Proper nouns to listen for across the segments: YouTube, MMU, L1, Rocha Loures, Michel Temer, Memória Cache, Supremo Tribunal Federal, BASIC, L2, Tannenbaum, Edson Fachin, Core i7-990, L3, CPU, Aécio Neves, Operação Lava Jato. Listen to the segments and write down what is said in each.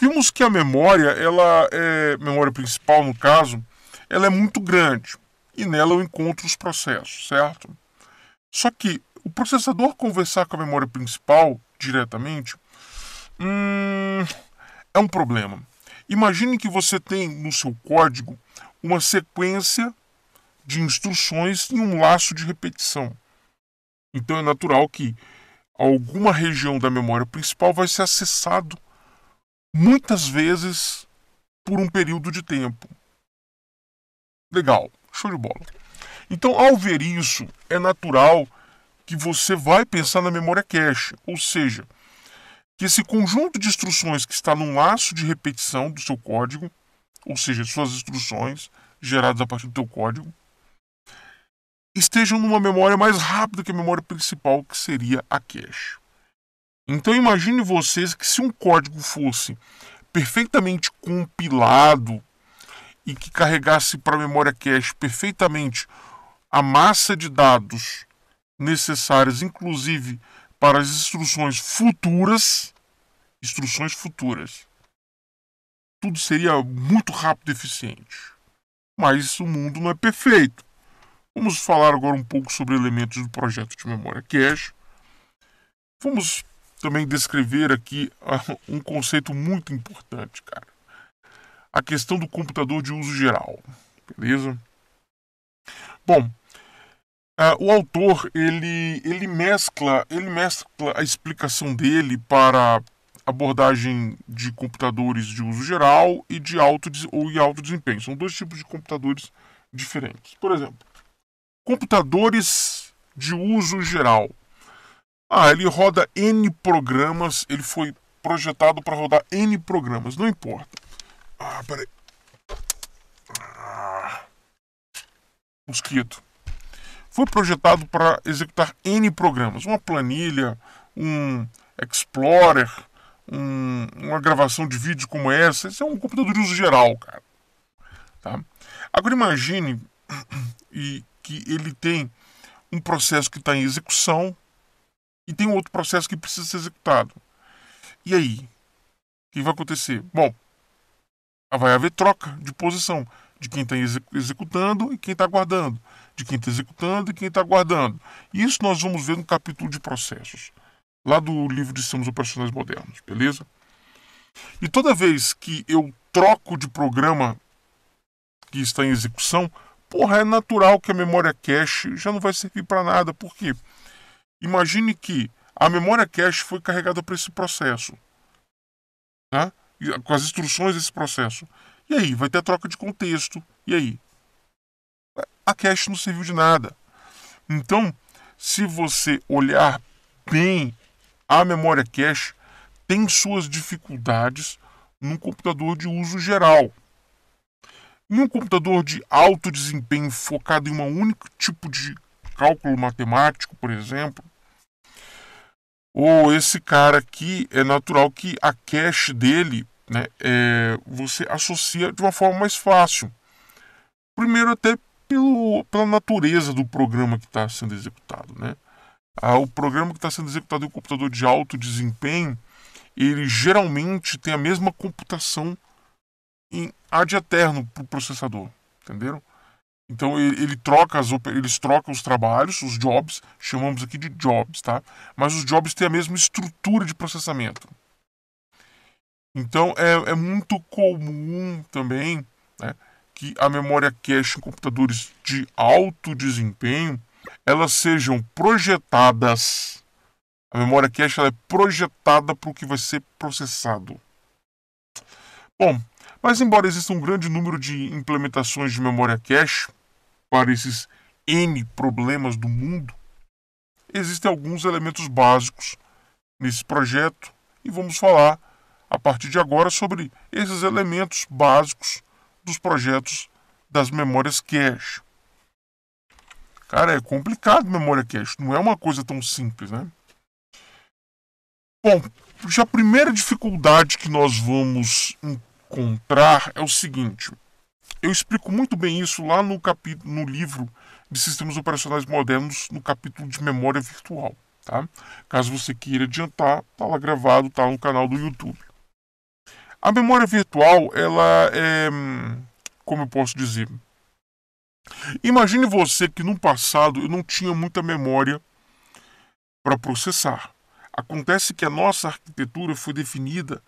Vimos que a memória, memória principal no caso, ela é muito grande e nela eu encontro os processos, certo? Só que o processador conversar com a memória principal diretamente é um problema. Imagine que você tem no seu código uma sequência de instruções e um laço de repetição. Então é natural que alguma região da memória principal vai ser acessado muitas vezes por um período de tempo. Legal, show de bola. Então, ao ver isso, é natural que você vai pensar na memória cache, ou seja, que esse conjunto de instruções que está num laço de repetição do seu código, ou seja, suas instruções geradas a partir do teu código, estejam numa memória mais rápida que a memória principal, que seria a cache. Então imagine vocês que se um código fosse perfeitamente compilado e que carregasse para a memória cache perfeitamente a massa de dados necessárias, inclusive para as instruções futuras, tudo seria muito rápido e eficiente. Mas o mundo não é perfeito. Vamos falar agora um pouco sobre elementos do projeto de memória cache. Vamos também descrever aqui um conceito muito importante, cara. A questão do computador de uso geral, beleza? Bom, o autor, ele mescla a explicação dele para abordagem de computadores de uso geral e de alto desempenho. São dois tipos de computadores diferentes. Por exemplo, computadores de uso geral. Ele roda N programas, ele foi projetado para rodar N programas, não importa. Peraí. Mosquito. Foi projetado para executar N programas. Uma planilha, um Explorer, uma gravação de vídeo como essa. Isso é um computador de uso geral, cara. Tá? Agora imagine que ele tem um processo que está em execução e tem um outro processo que precisa ser executado. E aí? O que vai acontecer? Bom, vai haver troca de posição de quem está executando e quem está aguardando. De quem está executando e quem está aguardando. Isso nós vamos ver no capítulo de processos, lá do livro de Sistemas Operacionais Modernos, beleza? E toda vez que eu troco de programa que está em execução, é natural que a memória cache já não vai servir para nada. Por quê? Imagine que a memória cache foi carregada para esse processo, tá? Com as instruções desse processo. E aí? Vai ter troca de contexto. E aí? A cache não serviu de nada. Então, se você olhar bem, a memória cache tem suas dificuldades num computador de uso geral. Em um computador de alto desempenho focado em um único tipo de cálculo matemático, por exemplo, ou esse cara aqui, é natural que a cache dele, né, você associa de uma forma mais fácil. Primeiro até pela natureza do programa que está sendo executado, né? O programa que está sendo executado em um computador de alto desempenho, ele geralmente tem a mesma computação em ad eterno para o processador, entenderam? Então eles trocam os trabalhos, os jobs, chamamos aqui de jobs, tá? Mas os jobs têm a mesma estrutura de processamento. Então é muito comum também, né, que a memória cache em computadores de alto desempenho, elas sejam projetadas. A memória cache ela é projetada para o que vai ser processado. Bom, mas embora exista um grande número de implementações de memória cache para esses N problemas do mundo, existem alguns elementos básicos nesse projeto e vamos falar a partir de agora sobre esses elementos básicos dos projetos das memórias cache. Cara, é complicado memória cache, não é uma coisa tão simples, né? Bom, já a primeira dificuldade que nós vamos encontrar é o seguinte. Eu explico muito bem isso lá no livro de Sistemas Operacionais Modernos, no capítulo de memória virtual, tá? Caso você queira adiantar, tá lá gravado, tá no canal do YouTube. A memória virtual, ela é... como eu posso dizer? Imagine você que no passado eu não tinha muita memória para processar. Acontece que a nossa arquitetura foi definida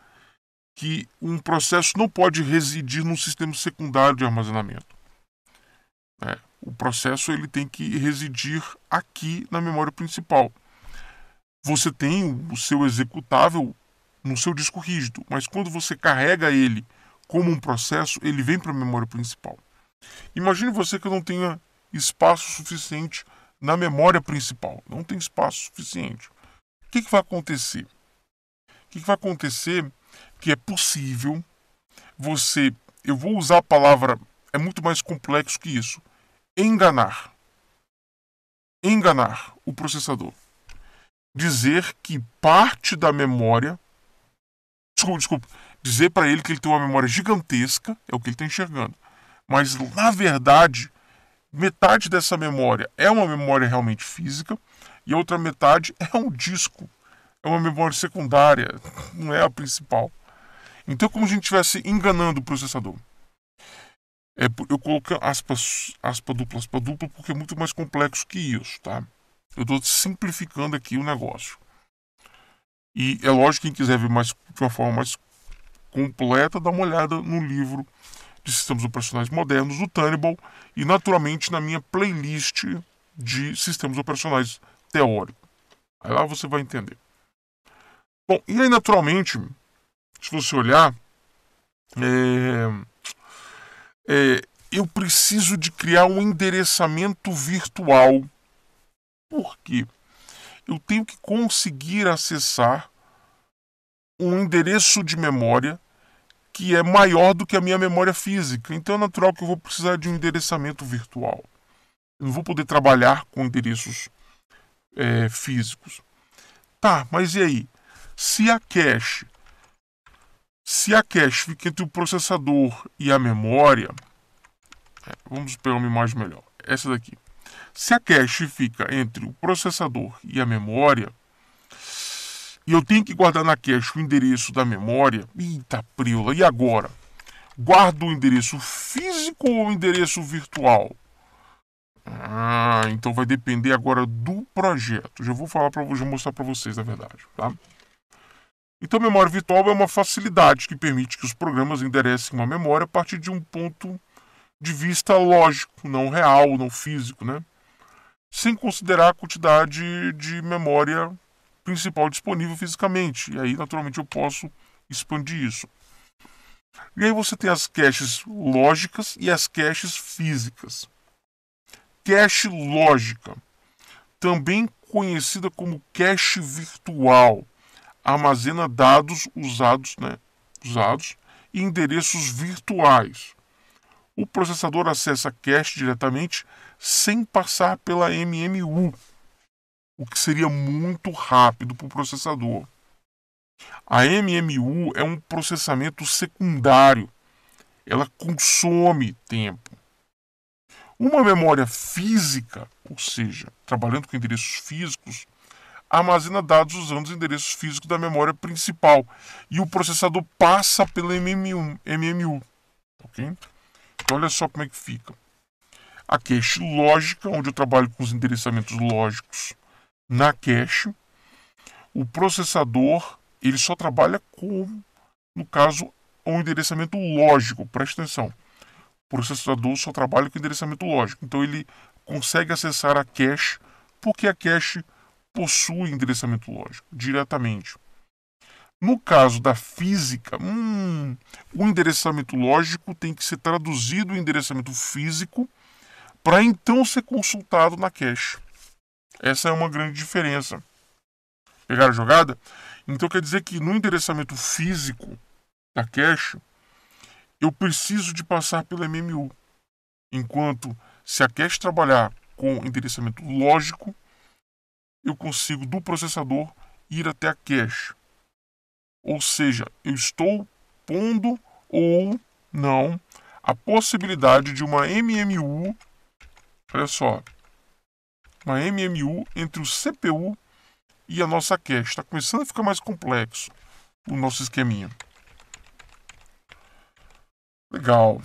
que um processo não pode residir num sistema secundário de armazenamento. O processo ele tem que residir aqui na memória principal. Você tem o seu executável no seu disco rígido, mas quando você carrega ele como um processo, ele vem para a memória principal. Imagine você que não tenha espaço suficiente na memória principal. Não tem espaço suficiente. O que vai acontecer? O que vai acontecer que é possível você... Eu vou usar a palavra... É muito mais complexo que isso. Enganar. Enganar o processador. Dizer que parte da memória... Desculpa. Dizer para ele que ele tem uma memória gigantesca, é o que ele está enxergando. Mas, na verdade, metade dessa memória é uma memória realmente física e a outra metade é um disco. É uma memória secundária, não é a principal. Então, como se a gente estivesse enganando o processador. Eu coloquei aspa dupla, porque é muito mais complexo que isso, tá? Eu estou simplificando aqui o negócio. E é lógico que quem quiser ver mais, de uma forma mais completa, dá uma olhada no livro de sistemas operacionais modernos, do Tannenbaum, e naturalmente na minha playlist de sistemas operacionais teórico. Aí lá você vai entender. Bom, e aí naturalmente, se você olhar, eu preciso de criar um endereçamento virtual. Por quê? Eu tenho que conseguir acessar um endereço de memória que é maior do que a minha memória física. Então é natural que eu vou precisar de um endereçamento virtual. Eu não vou poder trabalhar com endereços físicos. Tá, mas e aí? Se a cache fica entre o processador e a memória... Vamos pegar uma imagem melhor. Essa daqui. Se a cache fica entre o processador e a memória... E eu tenho que guardar na cache o endereço da memória. Eita, preula. E agora? Guardo o endereço físico ou o endereço virtual? Ah, então vai depender agora do projeto. Já vou mostrar para vocês, na verdade. Tá? Então, a memória virtual é uma facilidade que permite que os programas enderecem uma memória a partir de um ponto de vista lógico, não real, não físico, né? Sem considerar a quantidade de memória principal disponível fisicamente. E aí, naturalmente, eu posso expandir isso. E aí você tem as caches lógicas e as caches físicas. Cache lógica, também conhecida como cache virtual, armazena dados usados e endereços virtuais. O processador acessa a cache diretamente sem passar pela MMU. O que seria muito rápido para o processador. A MMU é um processamento secundário. Ela consome tempo. Uma memória física, ou seja, trabalhando com endereços físicos, armazena dados usando os endereços físicos da memória principal. E o processador passa pela MMU. Okay? Então olha só como é que fica. A cache lógica, onde eu trabalho com os endereçamentos lógicos. Na cache, o processador ele só trabalha com, no caso, um endereçamento lógico. Presta atenção. O processador só trabalha com endereçamento lógico. Então, ele consegue acessar a cache porque a cache possui endereçamento lógico diretamente. No caso da física, o endereçamento lógico tem que ser traduzido em endereçamento físico para então ser consultado na cache. Essa é uma grande diferença. Pegaram a jogada? Então quer dizer que no endereçamento físico da cache, eu preciso de passar pela MMU. Enquanto se a cache trabalhar com endereçamento lógico, eu consigo do processador ir até a cache. Ou seja, eu estou pondo ou não a possibilidade de uma MMU, olha só, uma MMU entre o CPU e a nossa cache. Está começando a ficar mais complexo o nosso esqueminha. Legal.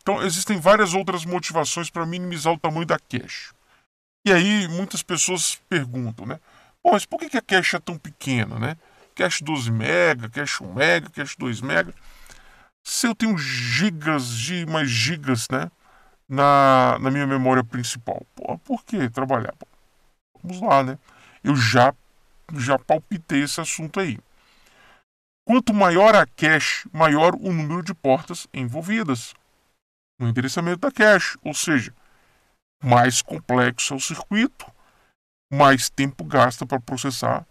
Então, existem várias outras motivações para minimizar o tamanho da cache. E aí, muitas pessoas perguntam, né? Pô, mas por que a cache é tão pequena, né? Cache 12 mega, cache 1 mega, cache 2 mega. Se eu tenho gigas de mais gigas, né? Na minha memória principal. Pô, por que trabalhar? Pô, vamos lá, né? Eu já palpitei esse assunto aí. Quanto maior a cache, maior o número de portas envolvidas no endereçamento da cache. Ou seja, mais complexo é o circuito, mais tempo gasta para processar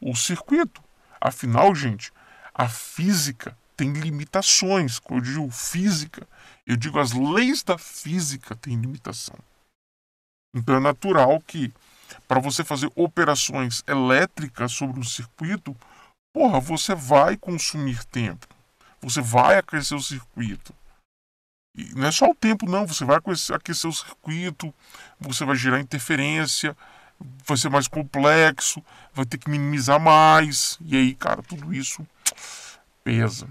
o circuito. Afinal, gente, a física tem limitações. Quando eu digo física, eu digo as leis da física têm limitação. Então é natural que para você fazer operações elétricas sobre um circuito, porra, você vai consumir tempo. Você vai aquecer o circuito. E não é só o tempo, não. Você vai aquecer o circuito, você vai gerar interferência, vai ser mais complexo, vai ter que minimizar mais. E aí, cara, tudo isso pesa.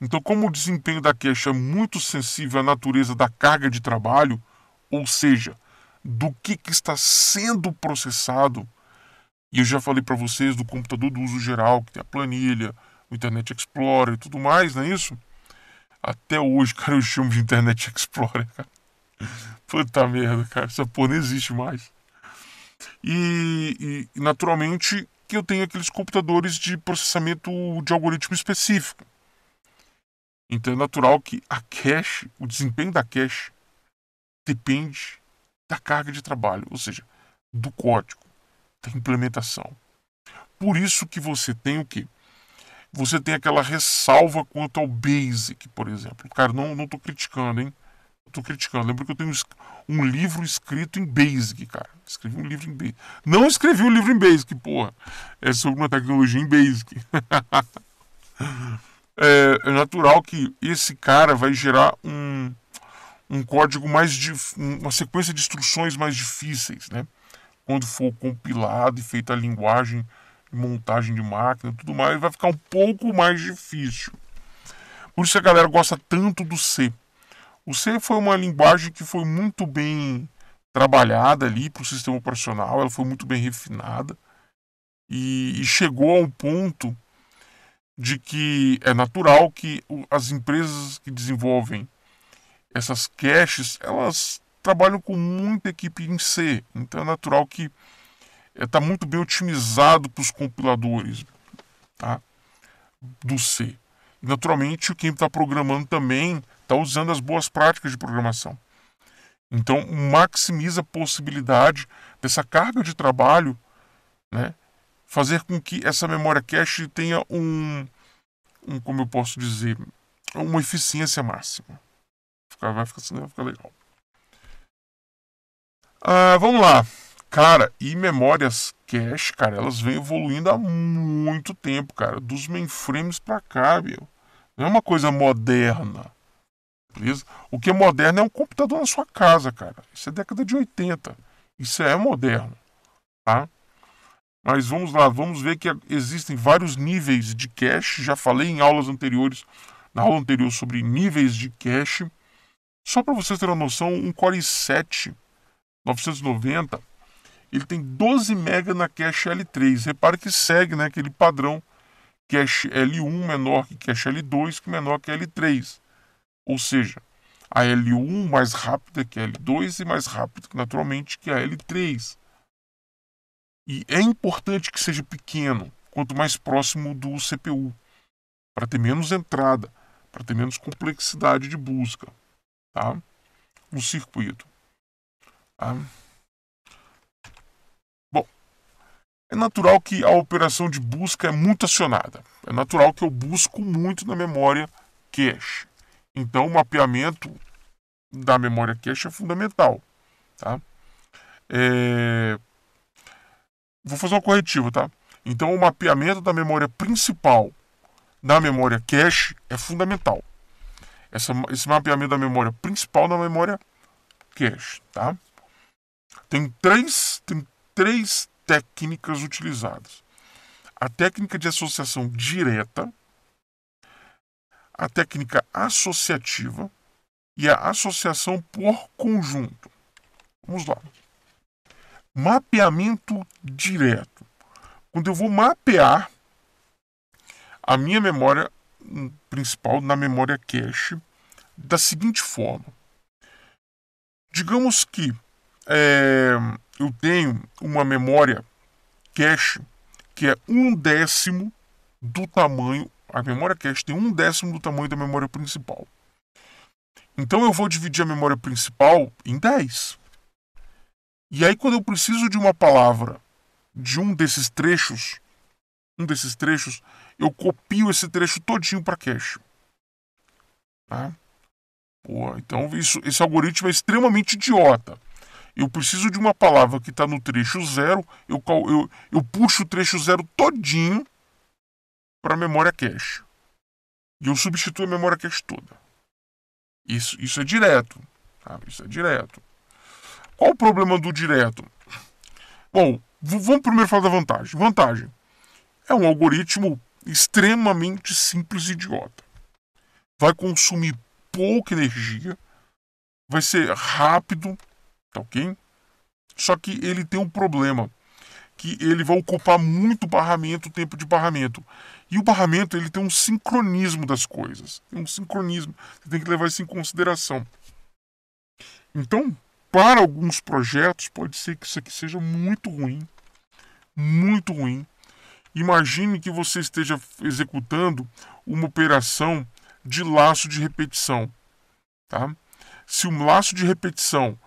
Então, como o desempenho da cache é muito sensível à natureza da carga de trabalho, ou seja, do que está sendo processado, e eu já falei para vocês do computador do uso geral, que tem a planilha, o Internet Explorer e tudo mais, não é isso? Até hoje, cara, eu chamo de Internet Explorer, cara. Puta merda, cara, essa porra não existe mais. E naturalmente, que eu tenho aqueles computadores de processamento de algoritmo específico. Então é natural que a cache, o desempenho da cache, depende da carga de trabalho, ou seja, do código, da implementação. Por isso que você tem o quê? Você tem aquela ressalva quanto ao BASIC, por exemplo. Cara, não tô criticando, hein? Estou criticando. Lembro que eu tenho um livro escrito em BASIC, cara. Escrevi um livro em BASIC. Não escrevi um livro em BASIC, porra. É sobre uma tecnologia em BASIC. É natural que esse cara vai gerar um código mais uma sequência de instruções mais difíceis, né? Quando for compilado e feita a linguagem, montagem de máquina e tudo mais, vai ficar um pouco mais difícil. Por isso a galera gosta tanto do C. O C foi uma linguagem que foi muito bem trabalhada ali para o sistema operacional, ela foi muito bem refinada e chegou a um ponto de que é natural que as empresas que desenvolvem essas caches, elas trabalham com muita equipe em C, então é natural que está muito bem otimizado para os compiladores, tá? Do C. E naturalmente quem está programando também está usando as boas práticas de programação. Então, maximiza a possibilidade dessa carga de trabalho, né, fazer com que essa memória cache tenha como eu posso dizer, uma eficiência máxima. Vai ficar legal. Vamos lá. Cara, e memórias cache, cara, elas vêm evoluindo há muito tempo, cara. Dos mainframes para cá, meu. Não é uma coisa moderna. O que é moderno é um computador na sua casa, cara. Isso é década de 80. Isso é moderno, tá? Mas vamos lá, vamos ver que existem vários níveis de cache. Já falei em aulas anteriores, na aula anterior, sobre níveis de cache. Só para vocês terem uma noção, um Core i7-990, ele tem 12 MB na cache L3. Repare que segue, né, aquele padrão cache L1 menor que cache L2, que menor que L3. Ou seja, a L1 mais rápida que a L2 e mais rápida, naturalmente, que a L3. E é importante que seja pequeno, quanto mais próximo do CPU, para ter menos entrada, para ter menos complexidade de busca, tá? No circuito. Tá? Bom, é natural que a operação de busca é muito acionada. É natural que eu busco muito na memória cache. Então, o mapeamento da memória cache é fundamental, tá? Vou fazer uma corretiva, tá? Então, o mapeamento da memória principal da memória cache é fundamental. Esse mapeamento da memória principal da memória cache, tá? Tem três técnicas utilizadas. A técnica de associação direta, a técnica associativa e a associação por conjunto. Vamos lá. Mapeamento direto. Quando eu vou mapear a minha memória principal na memória cache da seguinte forma. Digamos que eu tenho uma memória cache que é 1/10 do tamanho, a memória cache tem 1/10 do tamanho da memória principal. Então eu vou dividir a memória principal em 10. E aí quando eu preciso de uma palavra de um desses trechos, eu copio esse trecho todinho para cache. Tá? Pô, então esse algoritmo é extremamente idiota. Eu preciso de uma palavra que está no trecho 0, eu puxo o trecho 0 todinho para a memória cache. E eu substituo a memória cache toda. Isso é direto. Tá? Isso é direto. Qual o problema do direto? Bom, vamos primeiro falar da vantagem. Vantagem. É um algoritmo extremamente simples e idiota. Vai consumir pouca energia. Vai ser rápido. Tá ok? Só que ele tem um problema. Que ele vai ocupar muito barramento, tempo de barramento. E o barramento, ele tem um sincronismo das coisas. Tem um sincronismo. Você tem que levar isso em consideração. Então, para alguns projetos, pode ser que isso aqui seja muito ruim. Muito ruim. Imagine que você esteja executando uma operação de laço de repetição. Tá? Se um laço de repetição,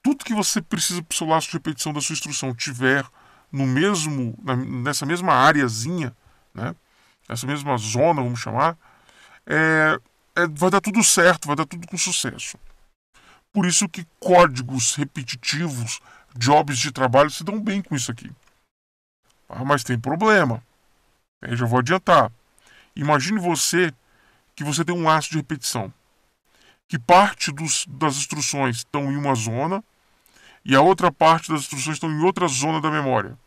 tudo que você precisa para o seu laço de repetição da sua instrução tiver no mesmo, nessa mesma areazinha, né? Nessa mesma zona, vamos chamar, vai dar tudo certo, vai dar tudo com sucesso. Por isso que códigos repetitivos, jobs de trabalho se dão bem com isso aqui. Ah, mas tem problema. Eu já vou adiantar. Imagine você que você tem um laço de repetição. Que parte das instruções estão em uma zona e a outra parte das instruções estão em outra zona da memória.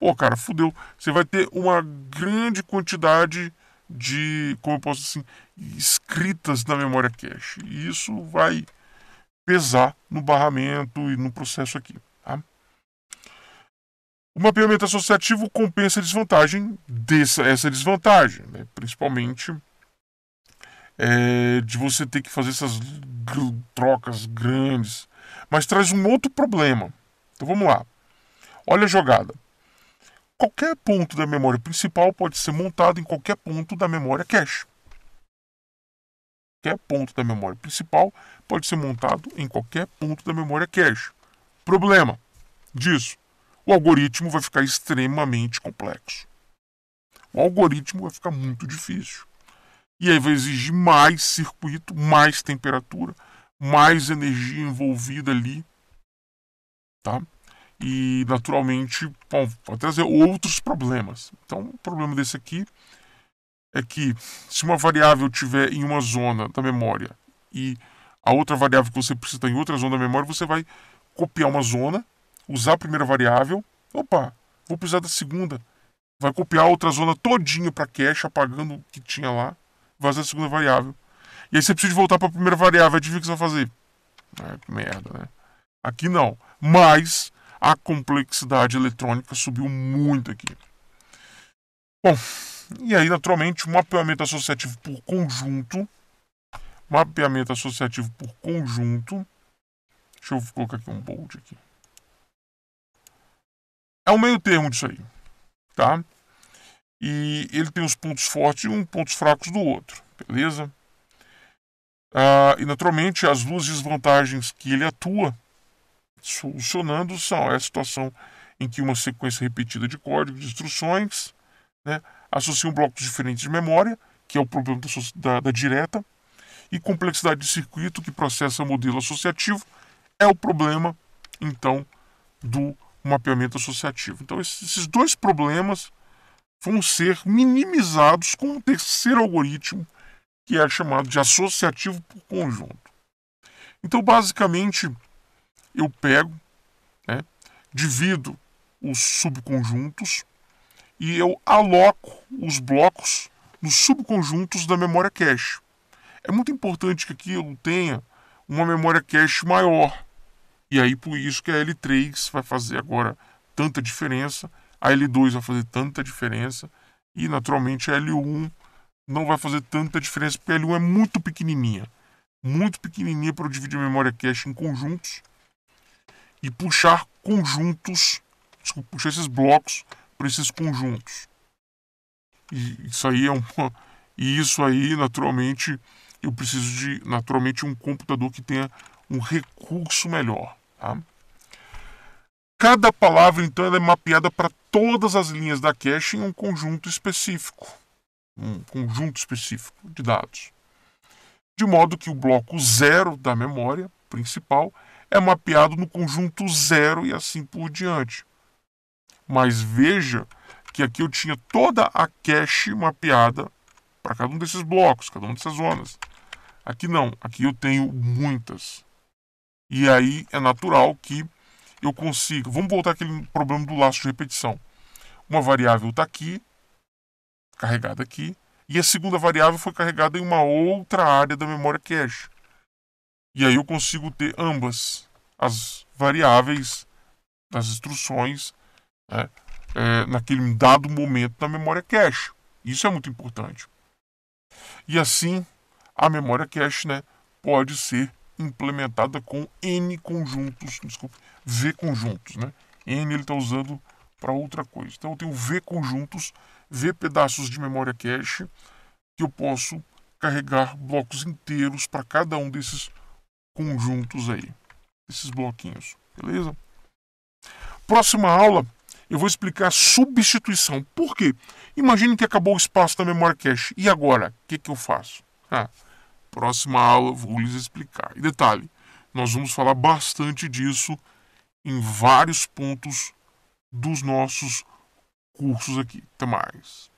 Pô, cara, fudeu. Você vai ter uma grande quantidade de, como eu posso dizer assim, escritas na memória cache. E isso vai pesar no barramento e no processo aqui. Tá? O mapeamento associativo compensa a desvantagem essa desvantagem, né? Principalmente de você ter que fazer essas trocas grandes. Mas traz um outro problema. Então vamos lá. Olha a jogada. Qualquer ponto da memória principal pode ser montado em qualquer ponto da memória cache. Qualquer ponto da memória principal pode ser montado em qualquer ponto da memória cache. Problema disso. O algoritmo vai ficar extremamente complexo. O algoritmo vai ficar muito difícil. E aí vai exigir mais circuito, mais temperatura, mais energia envolvida ali. Tá? E naturalmente vai trazer outros problemas. Então o problema desse aqui é que se uma variável estiver em uma zona da memória e a outra variável que você precisa em outra zona da memória, você vai copiar uma zona, usar a primeira variável, opa, vou precisar da segunda, vai copiar a outra zona todinho para cache, apagando o que tinha lá, vazar a segunda variável. E aí você precisa voltar para a primeira variável, adivinha o que você vai fazer? Que merda, né? Aqui não. Mas a complexidade eletrônica subiu muito aqui. Bom, e aí naturalmente o mapeamento associativo por conjunto. Mapeamento associativo por conjunto. Deixa eu colocar aqui um bold aqui. É um meio termo disso aí, tá? E ele tem os pontos fortes e pontos fracos do outro, beleza? E naturalmente as duas desvantagens que ele atua solucionando são a situação em que uma sequência repetida de código de instruções, né, associam blocos diferentes de memória, que é o problema da direta, e complexidade de circuito que processa modelo associativo é o problema, então, do mapeamento associativo. Então esses dois problemas vão ser minimizados com um terceiro algoritmo que é chamado de associativo por conjunto. Então basicamente eu pego, né, divido os subconjuntos e eu aloco os blocos nos subconjuntos da memória cache. É muito importante que aquilo tenha uma memória cache maior. E aí por isso que a L3 vai fazer agora tanta diferença, a L2 vai fazer tanta diferença e naturalmente a L1 não vai fazer tanta diferença porque a L1 é muito pequenininha. Muito pequenininha para eu dividir a memória cache em conjuntos e puxar conjuntos, desculpa, puxar esses blocos para esses conjuntos. E isso aí é naturalmente eu preciso de um computador que tenha um recurso melhor, tá? Cada palavra então ela é mapeada para todas as linhas da cache em um conjunto específico, de dados. De modo que o bloco 0 da memória principal é mapeado no conjunto 0 e assim por diante. Mas veja que aqui eu tinha toda a cache mapeada para cada um desses blocos, cada uma dessas zonas. Aqui não, aqui eu tenho muitas. E aí é natural que eu consiga... Vamos voltar àquele problema do laço de repetição. Uma variável está aqui, carregada aqui. E a segunda variável foi carregada em uma outra área da memória cache. E aí eu consigo ter ambas as variáveis das instruções, né, naquele dado momento da memória cache. Isso é muito importante. E assim, a memória cache, né, pode ser implementada com V conjuntos. Né? N ele está usando para outra coisa. Então eu tenho V conjuntos, V pedaços de memória cache, que eu posso carregar blocos inteiros para cada um desses conjuntos aí, esses bloquinhos, beleza? Próxima aula eu vou explicar a substituição. Por quê? Imagine que acabou o espaço da memória cache. E agora? O que que eu faço? Próxima aula vou lhes explicar. E detalhe, nós vamos falar bastante disso em vários pontos dos nossos cursos aqui. Até mais.